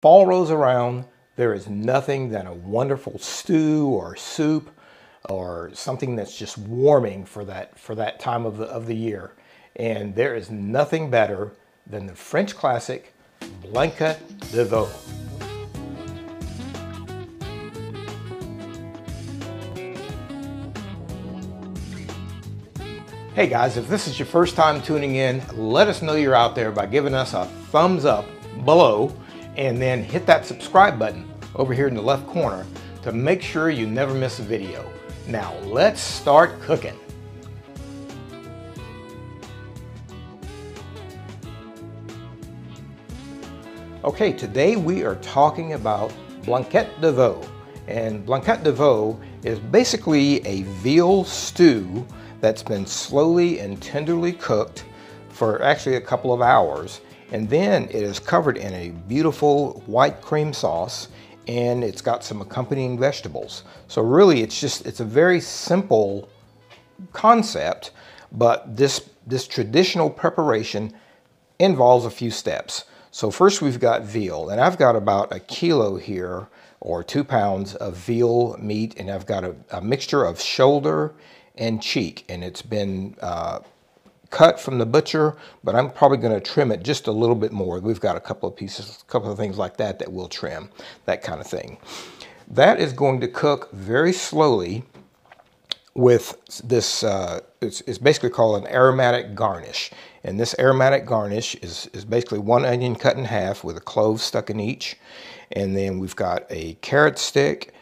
Fall rolls around, there is nothing than a wonderful stew or soup or something that's just warming for that time of the year. And there is nothing better than the French classic Blanquette de Veau. Hey guys, if this is your first time tuning in, let us know you're out there by giving us a thumbs up below and then hit that subscribe button over here in the left corner to make sure you never miss a video. Now let's start cooking. Okay, today we are talking about Blanquette de Veau. And Blanquette de Veau is basically a veal stew that's been slowly and tenderly cooked for actually a couple of hours. And then it is covered in a beautiful white cream sauce, and it's got some accompanying vegetables. So really it's a very simple concept, but this traditional preparation involves a few steps. So first we've got veal, and I've got about a kilo here or 2 pounds of veal meat, and I've got a mixture of shoulder and cheek, and it's been cut from the butcher, but I'm probably going to trim it just a little bit more. We've got a couple of pieces, a couple of things like that that we'll trim, that kind of thing. That is going to cook very slowly with this, it's basically called an aromatic garnish. And this aromatic garnish is basically one onion cut in half with a clove stuck in each. And then we've got a carrot stick,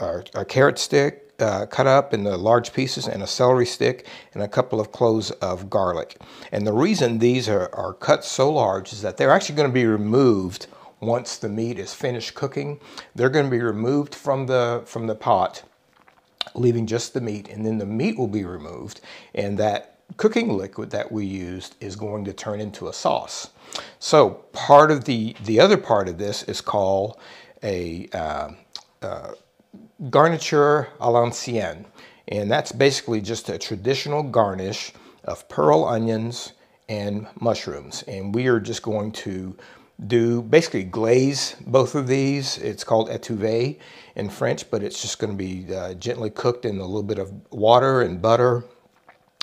or a carrot stick, cut up into large pieces, and a celery stick and a couple of cloves of garlic. And the reason these are cut so large is that they're actually going to be removed once the meat is finished cooking. They're going to be removed from the pot, leaving just the meat, and then the meat will be removed, and that cooking liquid that we used is going to turn into a sauce. So part of the other part of this is called a Garniture à l'ancienne, and that's basically just a traditional garnish of pearl onions and mushrooms, and we are just going to do basically glaze both of these. It's called étouvée in French, but it's just going to be gently cooked in a little bit of water and butter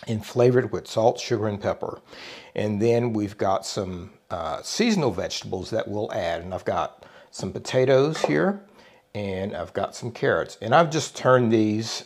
and flavored with salt, sugar, and pepper. And then we've got some seasonal vegetables that we'll add, and I've got some potatoes here, and I've got some carrots. And I've just turned these,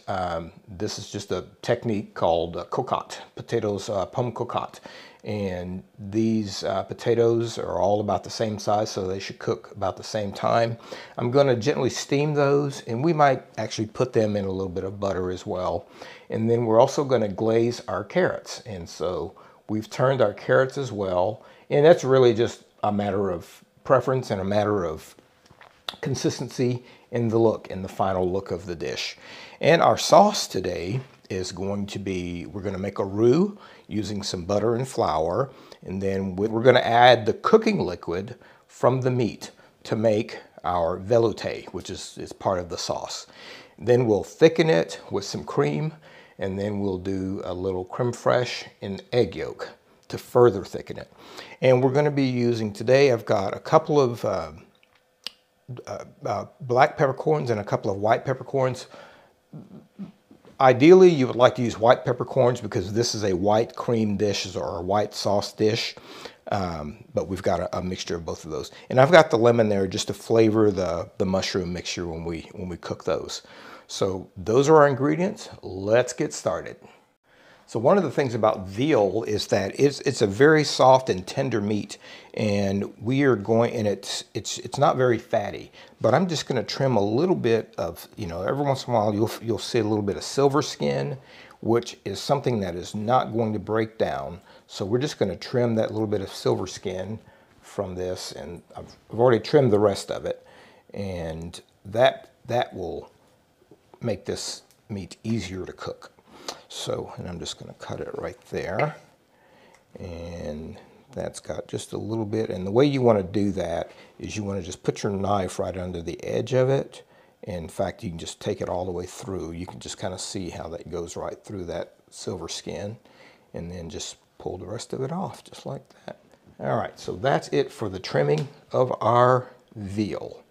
this is just a technique called cocotte, potatoes, pomme cocotte. And these potatoes are all about the same size, so they should cook about the same time. I'm gonna gently steam those, and we might actually put them in a little bit of butter as well. And then we're also gonna glaze our carrots. And so we've turned our carrots as well. And that's really just a matter of preference and a matter of consistency in the look, in the final look of the dish. And our sauce today is going to be, we're going to make a roux using some butter and flour, and then we're going to add the cooking liquid from the meat to make our veloute, which is part of the sauce. Then we'll thicken it with some cream, and then we'll do a little creme fraiche and egg yolk to further thicken it. And we're going to be using today, I've got a couple of black peppercorns and a couple of white peppercorns. Ideally, you would like to use white peppercorns because this is a white cream dish or a white sauce dish, but we've got a mixture of both of those. And I've got the lemon there just to flavor the mushroom mixture when we cook those. So those are our ingredients. Let's get started. So one of the things about veal is that it's a very soft and tender meat, and we are going, and it's not very fatty, but I'm just gonna trim a little bit of, you know, every once in a while you'll see a little bit of silver skin, which is something that is not going to break down. So we're just gonna trim that little bit of silver skin from this, and I've already trimmed the rest of it, and that will make this meat easier to cook. So, and I'm just going to cut it right there, and that's got just a little bit, and the way you want to do that is you want to just put your knife right under the edge of it. In fact, you can just take it all the way through. You can just kind of see how that goes right through that silver skin, and then just pull the rest of it off just like that. All right, so that's it for the trimming of our veal.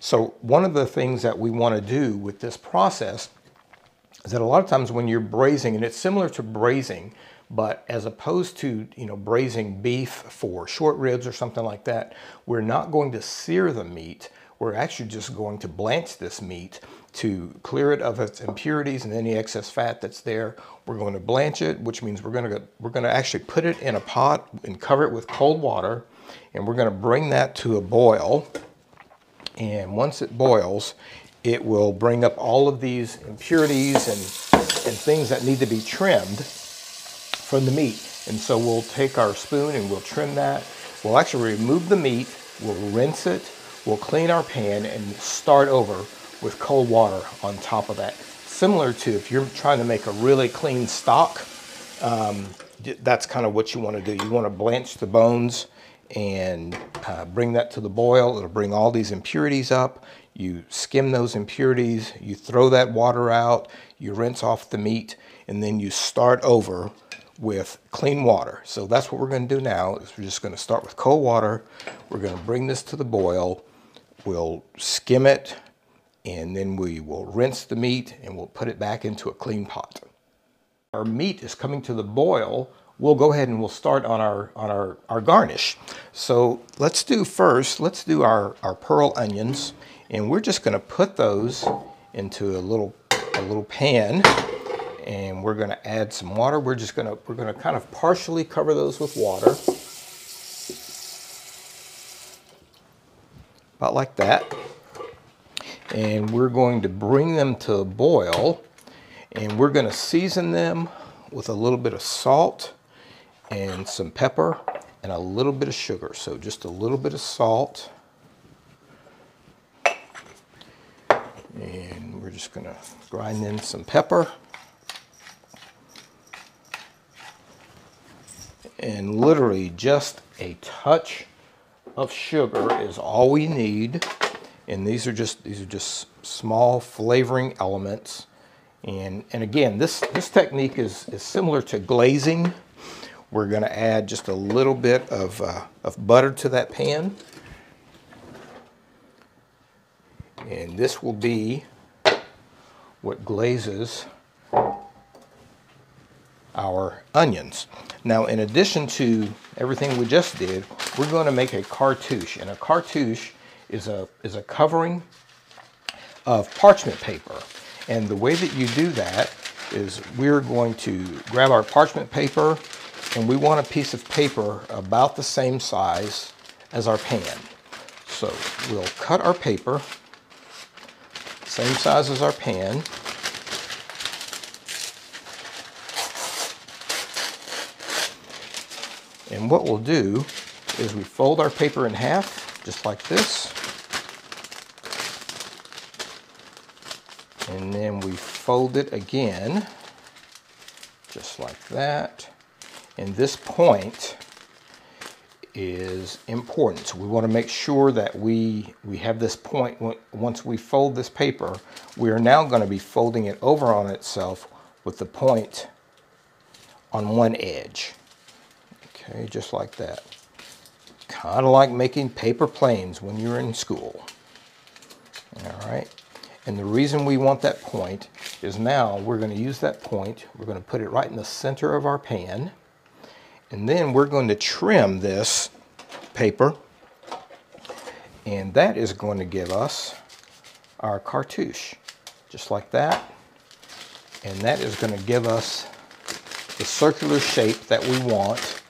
So one of the things that we want to do with this process is that a lot of times when you're braising, and it's similar to braising, but as opposed to, you know, braising beef for short ribs or something like that, we're not going to sear the meat. We're actually just going to blanch this meat to clear it of its impurities and any excess fat that's there. We're going to blanch it, which means we're going to actually put it in a pot and cover it with cold water, and we're going to bring that to a boil. And once it boils, it will bring up all of these impurities and things that need to be trimmed from the meat. And so we'll take our spoon and we'll trim that. We'll actually remove the meat, we'll rinse it, we'll clean our pan, and start over with cold water on top of that. Similar to if you're trying to make a really clean stock, that's kind of what you want to do. You want to blanch the bones and bring that to the boil. It'll bring all these impurities up. You skim those impurities, you throw that water out, you rinse off the meat, and then you start over with clean water. So that's what we're going to do now, is we're just going to start with cold water. We're going to bring this to the boil. We'll skim it, and then we will rinse the meat, and we'll put it back into a clean pot. Our meat is coming to the boil. We'll go ahead and we'll start on our garnish. So let's do first, let's do our pearl onions, and we're just going to put those into a little pan, and we're going to add some water. We're going to kind of partially cover those with water, about like that. And we're going to bring them to a boil, and we're going to season them with a little bit of salt and some pepper and a little bit of sugar. So just a little bit of salt, and we're just going to grind in some pepper, and literally just a touch of sugar is all we need. And these are just small flavoring elements. And again, this technique is similar to glazing. We're going to add just a little bit of butter to that pan, and this will be what glazes our onions. Now, in addition to everything we just did, we're going to make a cartouche, and a cartouche is a covering of parchment paper. And the way that you do that is we're going to grab our parchment paper, and we want a piece of paper about the same size as our pan. So we'll cut our paper, same size as our pan. And what we'll do is we fold our paper in half, just like this. And then we fold it again, just like that. And this point is important. So we want to make sure that we have this point. Once we fold this paper, we are now going to be folding it over on itself with the point on one edge. Okay, just like that. Kind of like making paper planes when you're in school. All right. And the reason we want that point is now we're going to use that point. We're going to put it right in the center of our pan. And then we're going to trim this paper. And that is going to give us our cartouche, just like that. And that is going to give us the circular shape that we want,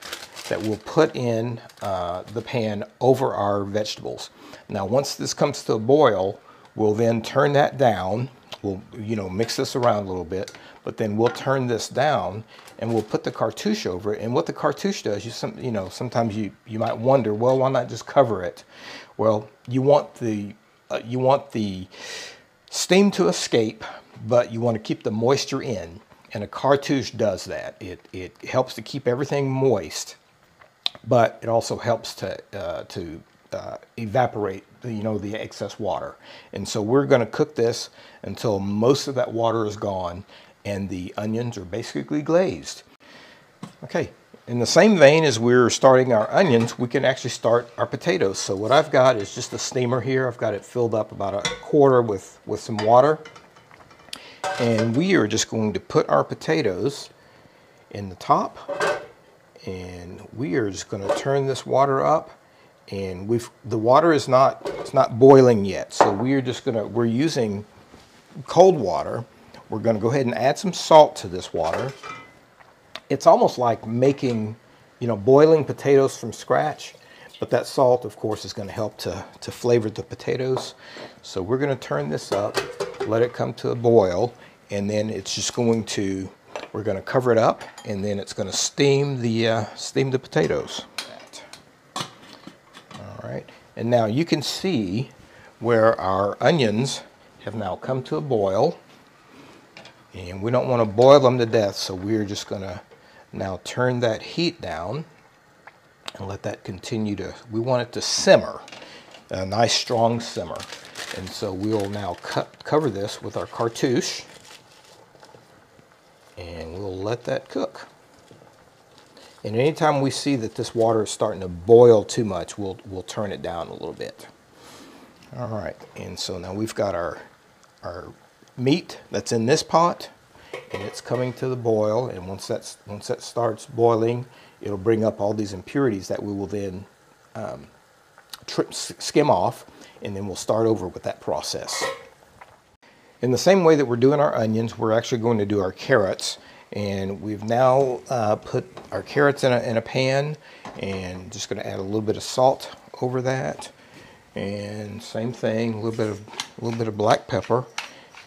that we'll put in the pan over our vegetables. Now, once this comes to a boil, we'll then turn that down. We'll, you know, mix this around a little bit, but then we'll turn this down and we'll put the cartouche over it. And what the cartouche does, sometimes you might wonder, well, why not just cover it? Well, you want the steam to escape, but you want to keep the moisture in. And a cartouche does that. It helps to keep everything moist, but it also helps to evaporate the excess water. And so we're going to cook this until most of that water is gone and the onions are basically glazed. Okay, In the same vein as we're starting our onions, we can actually start our potatoes. So what I've got is just a steamer here. I've got it filled up about a quarter with some water. And we are just going to put our potatoes in the top. And we are just going to turn this water up. And the water is not boiling yet. So we're using cold water. We're going to go ahead and add some salt to this water. It's almost like making, boiling potatoes from scratch, but that salt, of course, is going to help to flavor the potatoes. So we're going to turn this up, let it come to a boil, and then it's just going to, we're going to cover it up, and then it's going to steam the potatoes. All right, and now you can see where our onions have now come to a boil, and we don't want to boil them to death, so we're just going to now turn that heat down and let that continue to, we want it to simmer, a nice strong simmer. And so we'll now cover this with our cartouche and we'll let that cook. And anytime we see that this water is starting to boil too much, we'll turn it down a little bit. All right, and so now we've got our meat that's in this pot, and it's coming to the boil, and once that starts boiling, it'll bring up all these impurities that we will then skim off, and then we'll start over with that process. In the same way that we're doing our onions, we're actually going to do our carrots, and we've now put our carrots in a pan, and just going to add a little bit of salt over that, and same thing, a little bit of black pepper.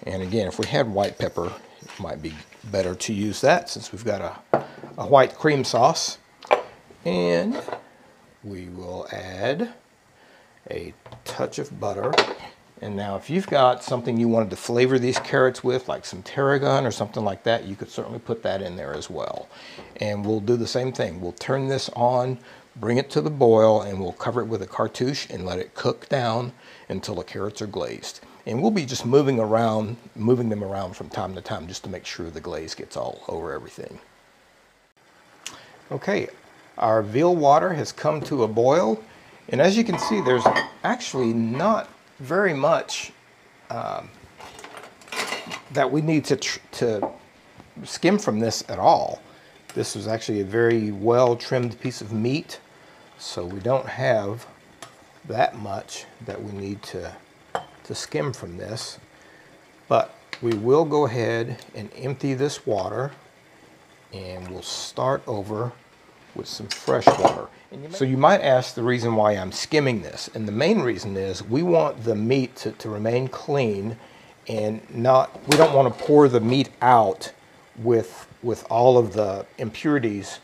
And again, if we had white pepper, it might be better to use that since we've got a white cream sauce. And we will add a touch of butter. And now if you've got something you wanted to flavor these carrots with, like some tarragon or something like that, you could certainly put that in there as well. And we'll do the same thing. We'll turn this on, bring it to the boil, and we'll cover it with a cartouche and let it cook down until the carrots are glazed. And we'll be just moving them around from time to time just to make sure the glaze gets all over everything. Okay, our veal water has come to a boil. And as you can see, there's actually not very much that we need to skim from this at all. This is actually a very well-trimmed piece of meat, so we don't have that much that we need to skim from this, but we will go ahead and empty this water and we'll start over with some fresh water. So you might ask the reason why I'm skimming this, and the main reason is we want the meat to remain clean, and we don't want to pour the meat out with all of the impurities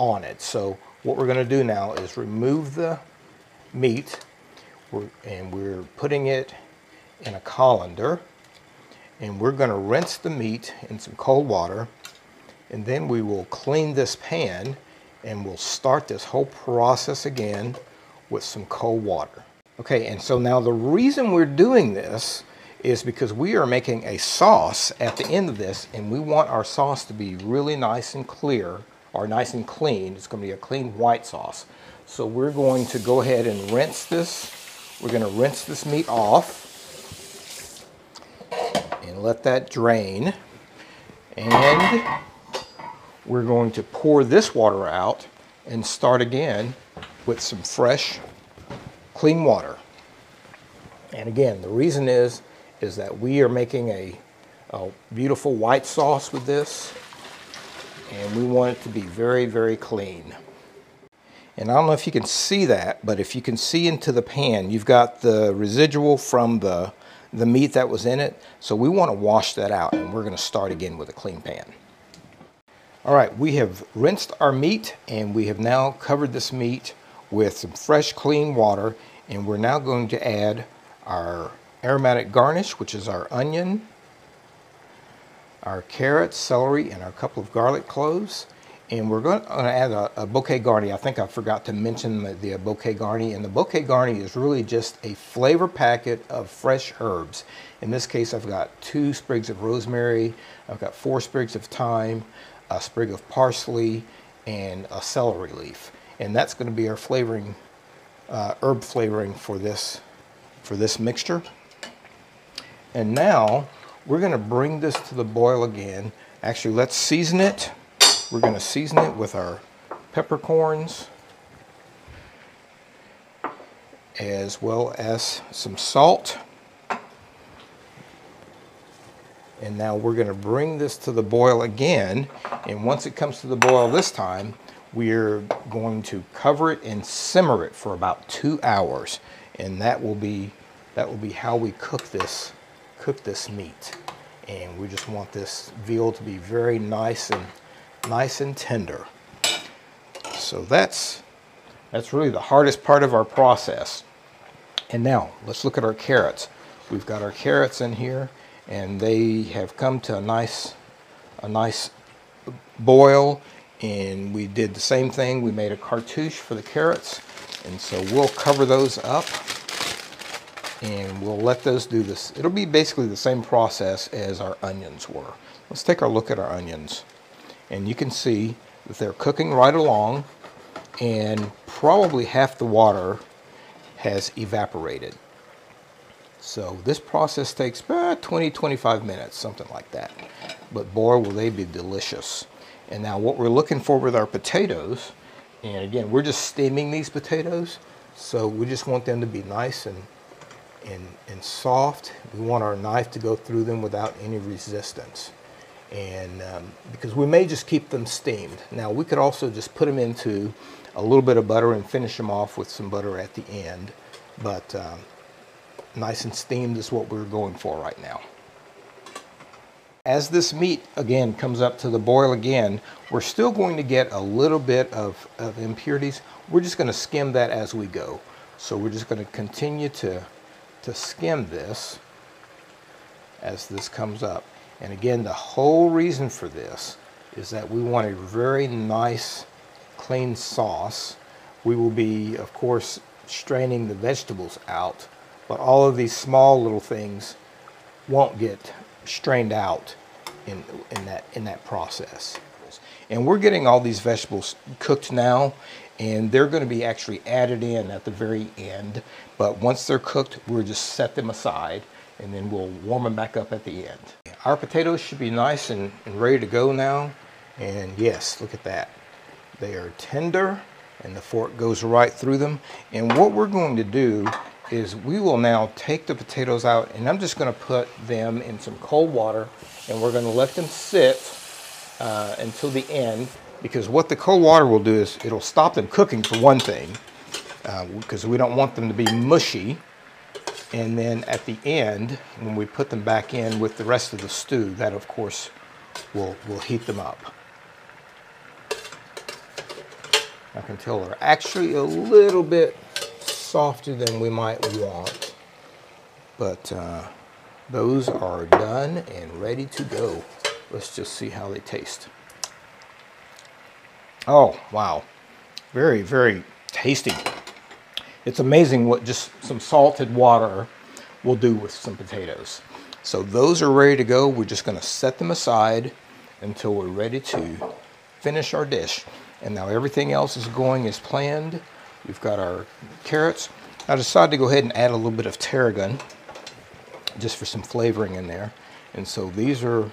on it. So what we're going to do now is remove the meat, and we're putting it in a colander, and we're going to rinse the meat in some cold water, and then we will clean this pan and we'll start this whole process again with some cold water. Okay, and so now the reason we're doing this is because we are making a sauce at the end of this, and we want our sauce to be really nice and clear, or nice and clean. It's going to be a clean white sauce. So we're going to go ahead and rinse this. We're going to rinse this meat off and let that drain, and we're going to pour this water out and start again with some fresh, clean water. And again, the reason is that we are making a beautiful white sauce with this, and we want it to be very, very clean. And I don't know if you can see that, but if you can see into the pan, you've got the residual from the meat that was in it. So we want to wash that out, and we're going to start again with a clean pan. All right, we have rinsed our meat, and we have now covered this meat with some fresh, clean water, and we're now going to add our aromatic garnish, which is our onion, our carrots, celery, and our couple of garlic cloves. And we're going to add a bouquet garni. I think I forgot to mention the bouquet garni. And the bouquet garni is really just a flavor packet of fresh herbs. In this case, I've got 2 sprigs of rosemary. I've got 4 sprigs of thyme, a sprig of parsley, and a celery leaf. And that's going to be our flavoring, herb flavoring for this mixture. And now we're going to bring this to the boil again. Actually, let's season it. We're going to season it with our peppercorns, as well as some salt. And now we're going to bring this to the boil again. And once it comes to the boil this time, we're going to cover it and simmer it for about 2 hours. And that will be how we cook this meat. And we just want this veal to be very nice and tender. So that's really the hardest part of our process. And now let's look at our carrots. We've got our carrots in here, and they have come to a nice boil. And we did the same thing. We made a cartouche for the carrots. And so we'll cover those up and we'll let those do this. It'll be basically the same process as our onions were. Let's take a look at our onions. And you can see that they're cooking right along, and probably half the water has evaporated. So this process takes about 20-25 minutes, something like that. But boy, will they be delicious. And now what we're looking for with our potatoes, and again, we're just steaming these potatoes, so we just want them to be nice and soft. We want our knife to go through them without any resistance. And because we may just keep them steamed. Now we could also just put them into a little bit of butter and finish them off with some butter at the end. But nice and steamed is what we're going for right now. As this meat again comes up to the boil again, we're still going to get a little bit of impurities. We're just going to skim that as we go. So we're just going to continue to skim this as this comes up. And again, the whole reason for this is that we want a very nice, clean sauce. We will be, of course, straining the vegetables out, but all of these small little things won't get strained out in that process. And we're getting all these vegetables cooked now, and they're going to be actually added in at the very end. But once they're cooked, we'll just set them aside, and then we'll warm them back up at the end. Our potatoes should be nice and ready to go now. And yes, look at that. They are tender, and the fork goes right through them. And what we're going to do is we will now take the potatoes out, and I'm just going to put them in some cold water, and we're going to let them sit until the end, because what the cold water will do is it'll stop them cooking, for one thing, because we don't want them to be mushy. And then at the end, when we put them back in with the rest of the stew, that of course will heat them up. I can tell they're actually a little bit softer than we might want, but those are done and ready to go. Let's just see how they taste. Oh wow, very, very tasty. It's amazing what just some salted water will do with some potatoes. So those are ready to go. We're just going to set them aside until we're ready to finish our dish. And now everything else is going as planned. We've got our carrots. I decided to go ahead and add a little bit of tarragon just for some flavoring in there. And so these are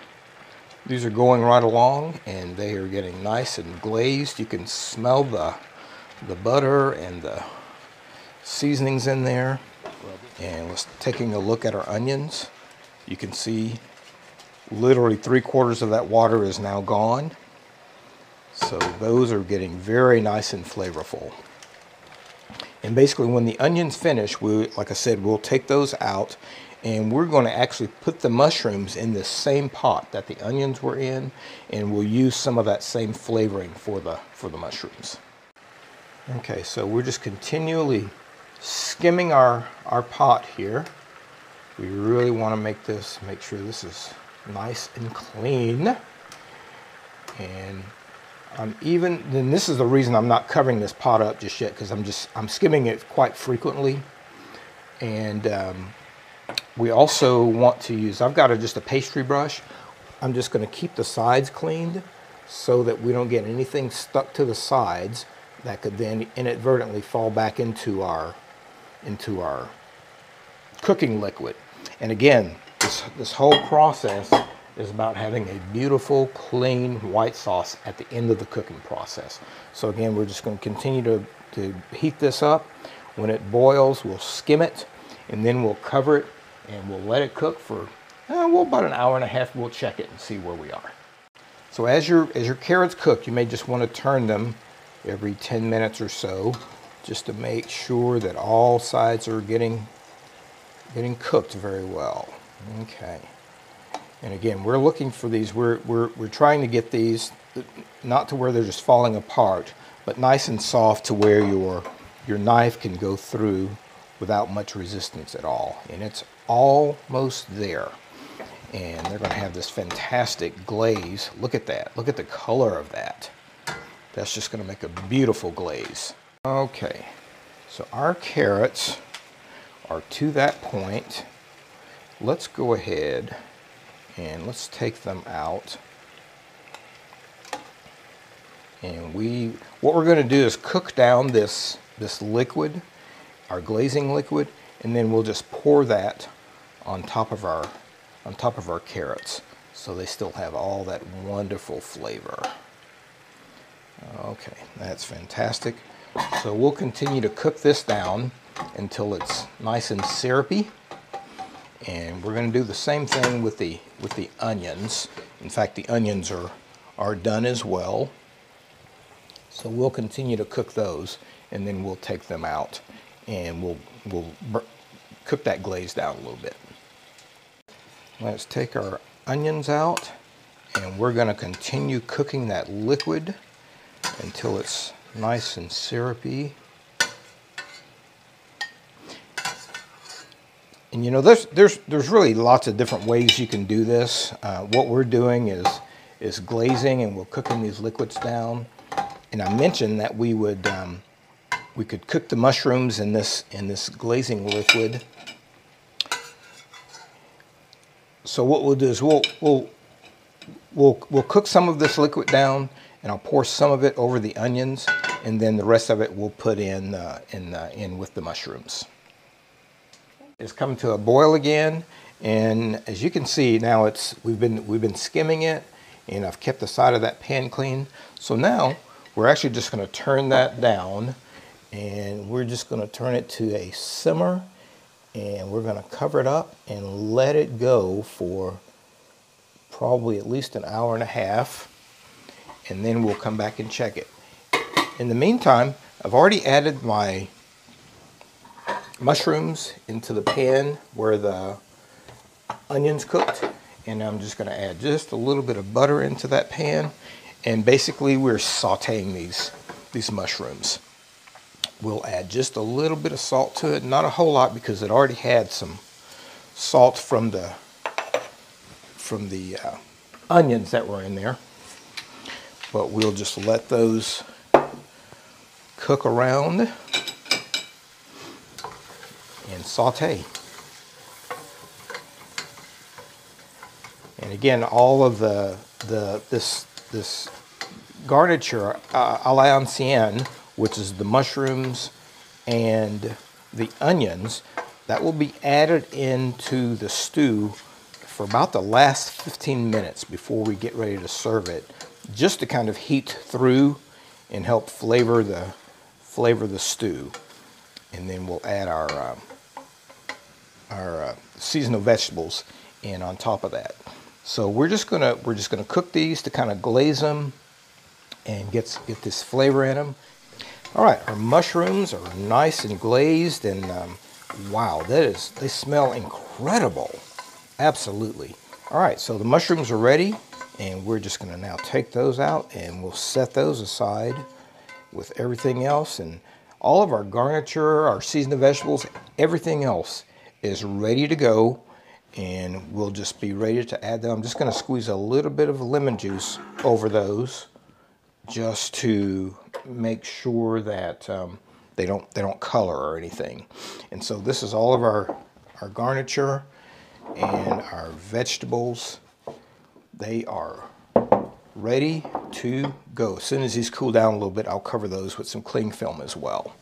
going right along, and they are getting nice and glazed. You can smell the butter and the seasonings in there. And let's taking a look at our onions. You can see literally 3/4 of that water is now gone. So those are getting very nice and flavorful. And basically when the onions finish, we, like I said, we'll take those out, and we're going to actually put the mushrooms in the same pot that the onions were in, and we'll use some of that same flavoring for the mushrooms. Okay, so we're just continually skimming our pot here. We really want to make sure this is nice and clean. And then this is the reason I'm not covering this pot up just yet, because I'm skimming it quite frequently. And we also want to use, I've got just a pastry brush. I'm just going to keep the sides cleaned, so that we don't get anything stuck to the sides that could then inadvertently fall back into our cooking liquid. And again, this whole process is about having a beautiful, clean white sauce at the end of the cooking process. So again, we're just going to continue to heat this up. When it boils, we'll skim it, and then we'll cover it, and we'll let it cook for well, about an hour and a half. We'll check it and see where we are. So as your carrots cook, you may just want to turn them every 10 minutes or so, just to make sure that all sides are getting cooked very well. Okay. And again, we're looking for these. We're trying to get these not to where they're just falling apart, but nice and soft to where your knife can go through without much resistance at all. And it's almost there. And they're going to have this fantastic glaze. Look at that. Look at the color of that. That's just going to make a beautiful glaze. Okay. So our carrots are to that point. Let's go ahead and let's take them out. And what we're going to do is cook down this liquid, our glazing liquid, and then we'll just pour that on top of our carrots, so they still have all that wonderful flavor. Okay, that's fantastic. So we'll continue to cook this down until it's nice and syrupy, and we're going to do the same thing with the onions. In fact, the onions are done as well. So we'll continue to cook those, and then we'll take them out, and we'll cook that glaze down a little bit. Let's take our onions out, and we're going to continue cooking that liquid until it's nice and syrupy. And you know, there's really lots of different ways you can do this. What we're doing is glazing, and we're cooking these liquids down. And I mentioned that we could cook the mushrooms in this glazing liquid. So what we'll do is we'll cook some of this liquid down, and I'll pour some of it over the onions, and then the rest of it we'll put in with the mushrooms. It's come to a boil again, and as you can see now, we've been skimming it, and I've kept the side of that pan clean. So now we're actually just going to turn that down, and we're just going to turn it to a simmer. And we're going to cover it up and let it go for probably at least an hour and a half. And then we'll come back and check it. In the meantime, I've already added my mushrooms into the pan where the onions cooked. And I'm just going to add just a little bit of butter into that pan. And basically, we're sauteing these mushrooms. We'll add just a little bit of salt to it, not a whole lot, because it already had some salt from the onions that were in there. But we'll just let those cook around and saute. And again, all of this garniture à l'ancienne, which is the mushrooms and the onions, that will be added into the stew for about the last 15 minutes before we get ready to serve it, just to kind of heat through and help flavor the stew. And then we'll add our seasonal vegetables in on top of that. So we're just gonna cook these to kind of glaze them and get this flavor in them. All right, our mushrooms are nice and glazed, and wow, they smell incredible, absolutely. All right, so the mushrooms are ready, and we're just gonna now take those out, and we'll set those aside with everything else, and all of our garniture, our seasoned vegetables, everything else is ready to go, and we'll just be ready to add them. I'm just gonna squeeze a little bit of lemon juice over those, just to make sure that they don't color or anything. And so this is all of our garniture and our vegetables. They are ready to go. As soon as these cool down a little bit, I'll cover those with some cling film as well.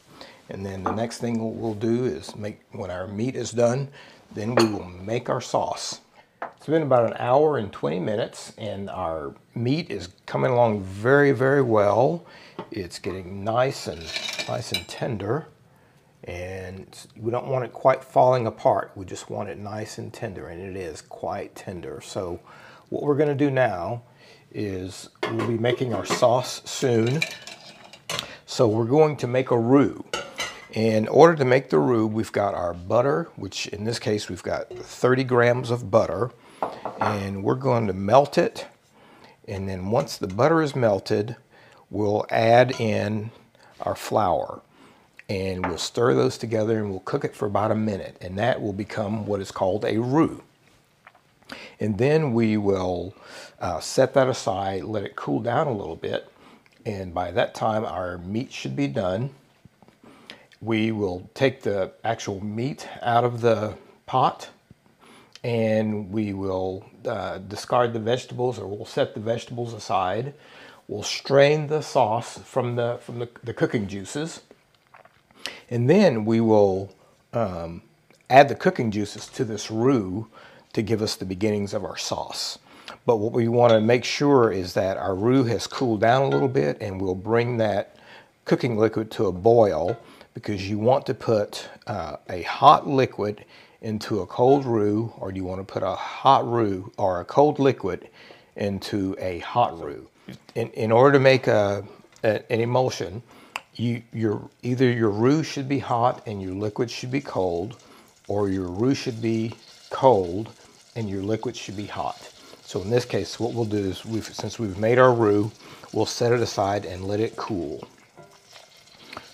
And then the next thing we'll do is make, when our meat is done, then we will make our sauce. It's been about an hour and 20 minutes and our meat is coming along very, very well. It's getting nice and tender, and we don't want it quite falling apart. We just want it nice and tender, and it is quite tender. So what we're gonna do now is we'll be making our sauce soon. So we're going to make a roux. In order to make the roux, we've got our butter, which in this case, we've got 30 grams of butter, and we're going to melt it. And then once the butter is melted, we'll add in our flour, and we'll stir those together and we'll cook it for about a minute. And that will become what is called a roux. And then we will set that aside, let it cool down a little bit. And by that time, our meat should be done. We will take the actual meat out of the pot, and we will discard the vegetables, or we'll set the vegetables aside. We'll strain the sauce from the cooking juices. And then we will add the cooking juices to this roux to give us the beginnings of our sauce. But what we want to make sure is that our roux has cooled down a little bit, and we'll bring that cooking liquid to a boil, because you want to put a hot liquid into a cold roux, or you want to put a hot roux or a cold liquid into a hot roux. In order to make an emulsion, either your roux should be hot and your liquid should be cold, or your roux should be cold and your liquid should be hot. So in this case, what we'll do is, since we've made our roux, we'll set it aside and let it cool.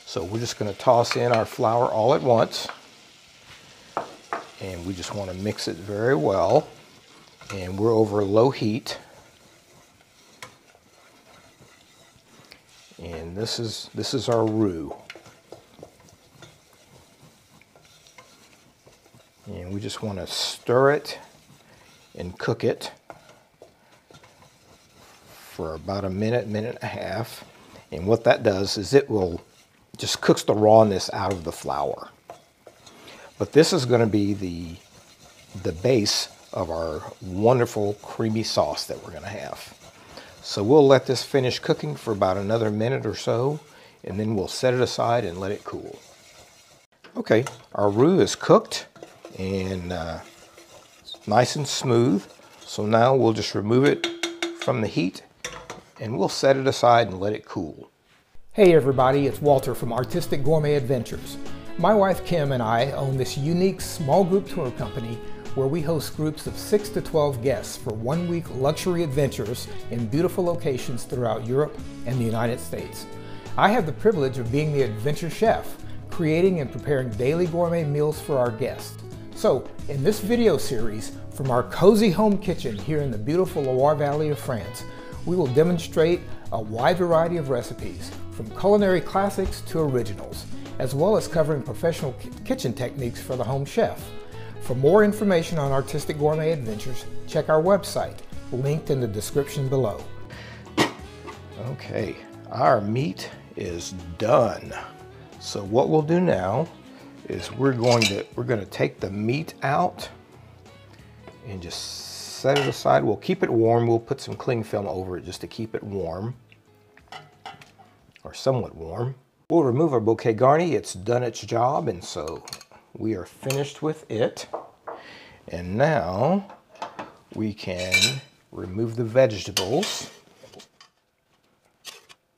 So we're just gonna toss in our flour all at once, and we just wanna mix it very well. And we're over low heat. And this is our roux. And we just wanna stir it and cook it for about a minute, minute and a half. And what that does is it will just cooks the rawness out of the flour. But this is going to be the base of our wonderful creamy sauce that we're going to have. So we'll let this finish cooking for about another minute or so, and then we'll set it aside and let it cool. Okay, our roux is cooked and it's nice and smooth. So now we'll just remove it from the heat, and we'll set it aside and let it cool. Hey everybody, it's Walter from Artistic Gourmet Adventures. My wife Kim and I own this unique small group tour company where we host groups of 6 to 12 guests for one-week luxury adventures in beautiful locations throughout Europe and the United States. I have the privilege of being the adventure chef, creating and preparing daily gourmet meals for our guests. So, in this video series, from our cozy home kitchen here in the beautiful Loire Valley of France, we will demonstrate a wide variety of recipes, from culinary classics to originals, as well as covering professional kitchen techniques for the home chef. For more information on Artistic Gourmet Adventures, check our website, linked in the description below. Okay, our meat is done. So what we'll do now is we're going to take the meat out and just set it aside. We'll keep it warm. We'll put some cling film over it just to keep it warm, or somewhat warm. We'll remove our bouquet garni. It's done its job, and so we are finished with it. And now we can remove the vegetables.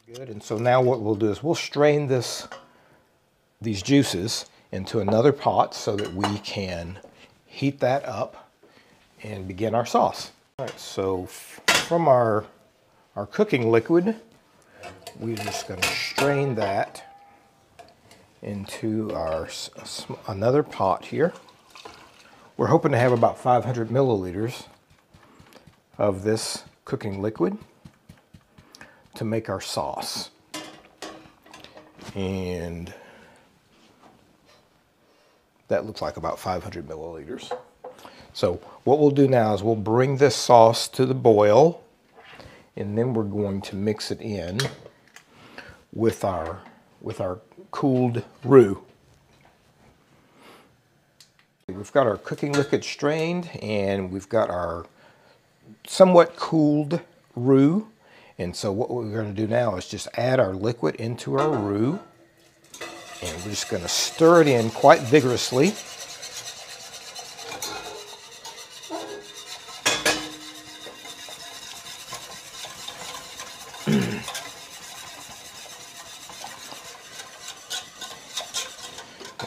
Good, and so now what we'll do is we'll strain these juices into another pot so that we can heat that up and begin our sauce. All right, so from our cooking liquid, we're just going to strain that into another pot here. We're hoping to have about 500 milliliters of this cooking liquid to make our sauce. And that looks like about 500 milliliters. So what we'll do now is we'll bring this sauce to the boil, and then we're going to mix it in with our cooled roux. We've got our cooking liquid strained, and we've got our somewhat cooled roux. And so what we're going to do now is just add our liquid into our roux, and we're just going to stir it in quite vigorously.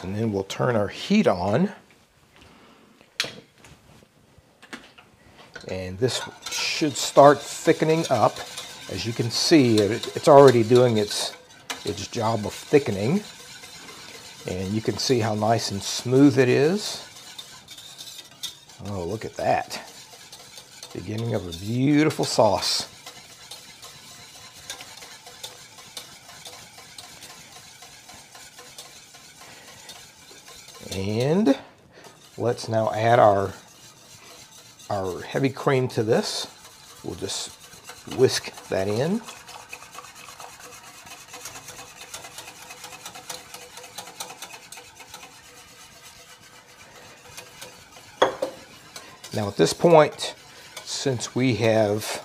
And then we'll turn our heat on, and this should start thickening up. As you can see, it's already doing its job of thickening, and you can see how nice and smooth it is. Oh, look at that. Beginning of a beautiful sauce. And let's now add our heavy cream to this. We'll just whisk that in. Now at this point, since we have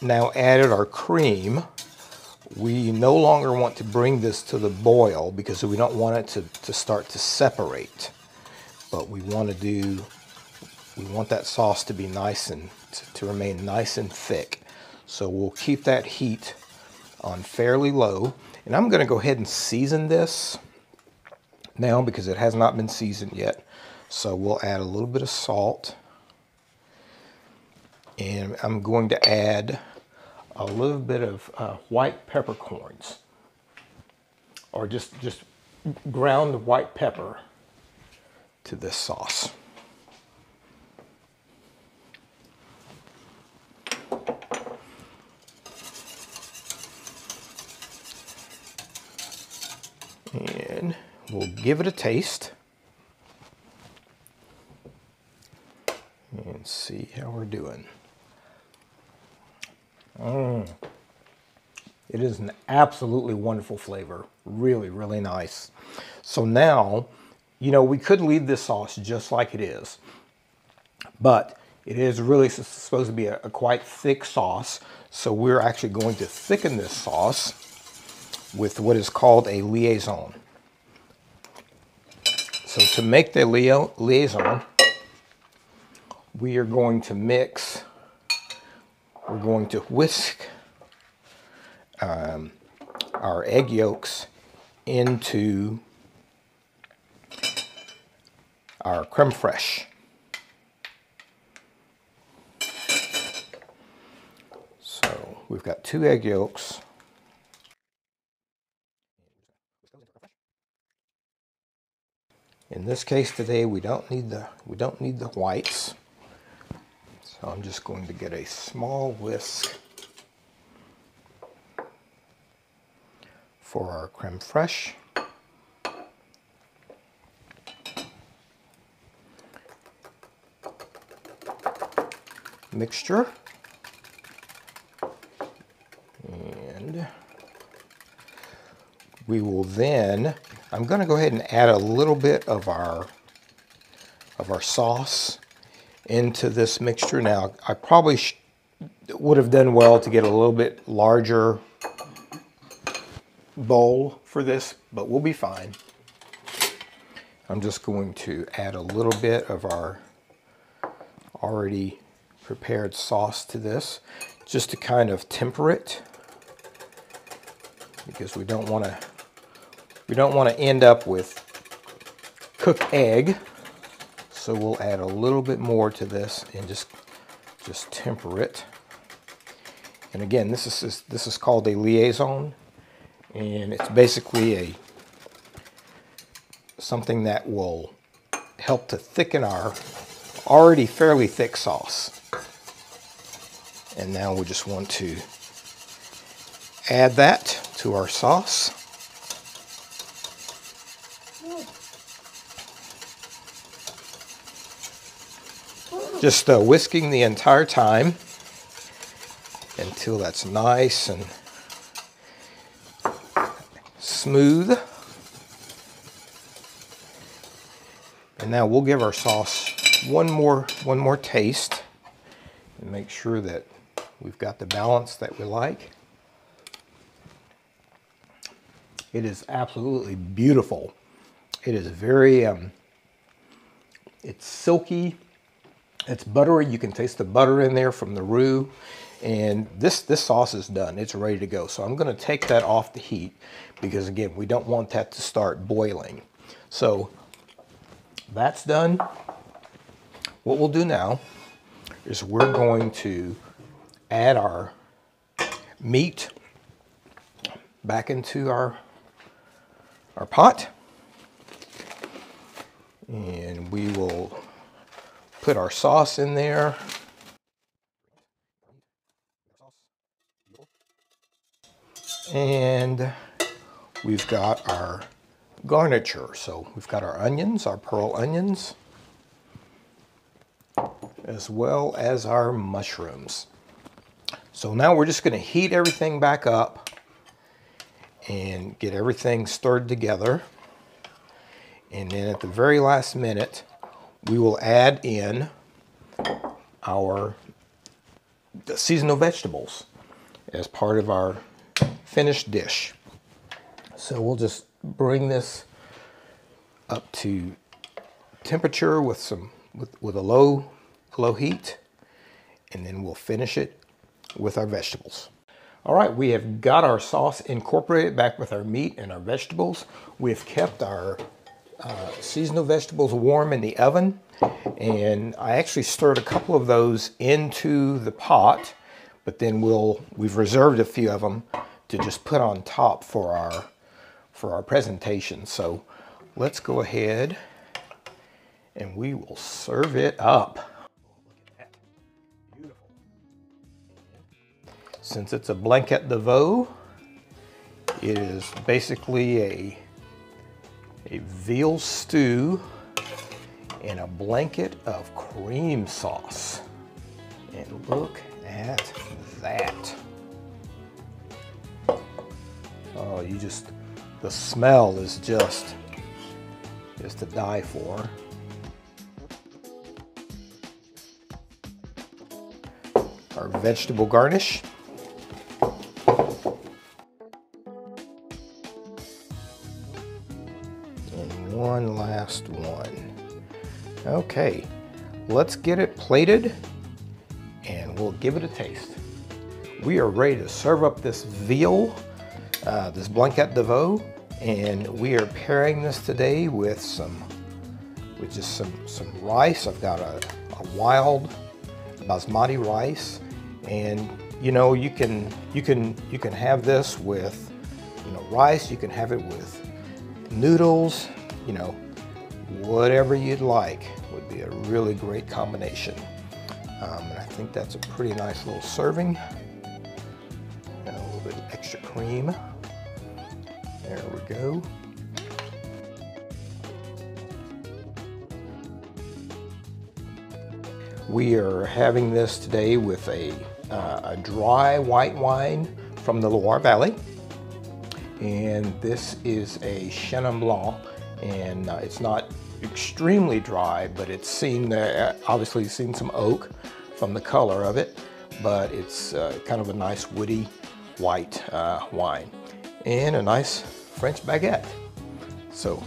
now added our cream, we no longer want to bring this to the boil because we don't want it to start to separate. But we want that sauce to be nice and to remain nice and thick. So we'll keep that heat on fairly low. And I'm going to go ahead and season this now because it has not been seasoned yet. So we'll add a little bit of salt. And I'm going to add a little bit of white peppercorns, or just ground white pepper to this sauce. And we'll give it a taste and see how we're doing. It is an absolutely wonderful flavor. Really, really nice. So now, you know, we could leave this sauce just like it is, but it is really supposed to be a quite thick sauce. So we're actually going to thicken this sauce with what is called a liaison. So to make the liaison, we are going to mix, we're going to whisk our egg yolks into our creme fraiche. So we've got 2 egg yolks. In this case today, we don't need the whites. So I'm just going to get a small whisk for our creme fraiche. Mixture. And we will then, I'm going to go ahead and add a little bit of our sauce into this mixture. Now, I probably would have done well to get a little bit larger bowl for this, but we'll be fine. I'm just going to add a little bit of our already prepared sauce to this, just to kind of temper it, because we don't want to end up with cooked egg. So we'll add a little bit more to this and just temper it. And again, this is called a liaison, and it's basically something that will help to thicken our already fairly thick sauce. And now we just want to add that to our sauce. Just whisking the entire time, until that's nice and smooth. And now we'll give our sauce one more taste and make sure that we've got the balance that we like. It is absolutely beautiful. It is very, it's silky, it's buttery. You can taste the butter in there from the roux. And this sauce is done, it's ready to go. So I'm gonna take that off the heat because again, we don't want that to start boiling. So that's done. What we'll do now is we're going to add our meat back into our pot. And we will put our sauce in there. And we've got our garniture. So we've got our onions, our pearl onions, as well as our mushrooms. So now we're just going to heat everything back up and get everything stirred together. And then at the very last minute, we will add in our seasonal vegetables as part of our finished dish. So we'll just bring this up to temperature with a low heat, and then we'll finish it with our vegetables. All right, we have got our sauce incorporated back with our meat and our vegetables. We've kept our seasonal vegetables warm in the oven, and I actually stirred a couple of those into the pot, but then we've reserved a few of them to just put on top for our presentation. So let's go ahead and we will serve it up. Beautiful. Since it's a Blanquette de Veau, it is basically a veal stew and a blanket of cream sauce. And look at that. Oh, the smell is just to die for. Our vegetable garnish. One last one. Okay, let's get it plated and we'll give it a taste. We are ready to serve up this veal, this Blanquette de Veau, and we are pairing this today with just some rice. I've got a wild basmati rice, and you know, you can have this with, you know, rice. You can have it with noodles. You know, whatever you'd like would be a really great combination. And I think that's a pretty nice little serving. And a little bit of extra cream. There we go. We are having this today with a dry white wine from the Loire Valley. And this is a Chenin Blanc. And it's not extremely dry, but it's seen, obviously seen some oak from the color of it, but it's kind of a nice woody white wine. And a nice French baguette. So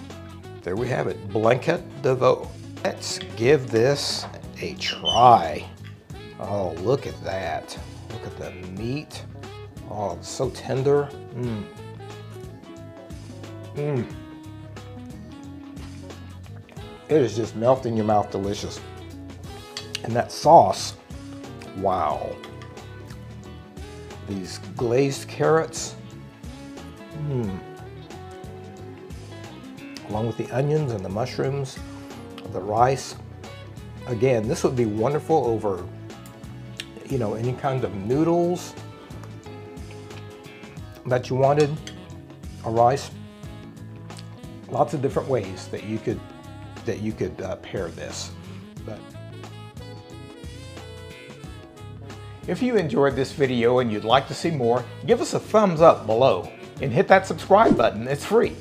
there we have it, Blanquette de Veau. Let's give this a try. Oh, look at that. Look at the meat. Oh, it's so tender. Mmm. Mmm. It is just melting your mouth, delicious. And that sauce, wow. These glazed carrots, along with the onions and the mushrooms, the rice. Again, this would be wonderful over, you know, any kind of noodles that you wanted, or rice. Lots of different ways that you could pair this, but If you enjoyed this video and you'd like to see more, give us a thumbs up below and hit that subscribe button, it's free.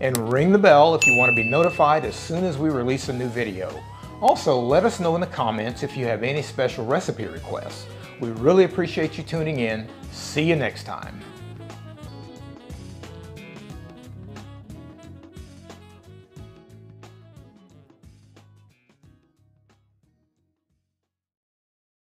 And ring the bell if you want to be notified as soon as we release a new video. Also, let us know in the comments if you have any special recipe requests. We really appreciate you tuning in. See you next time.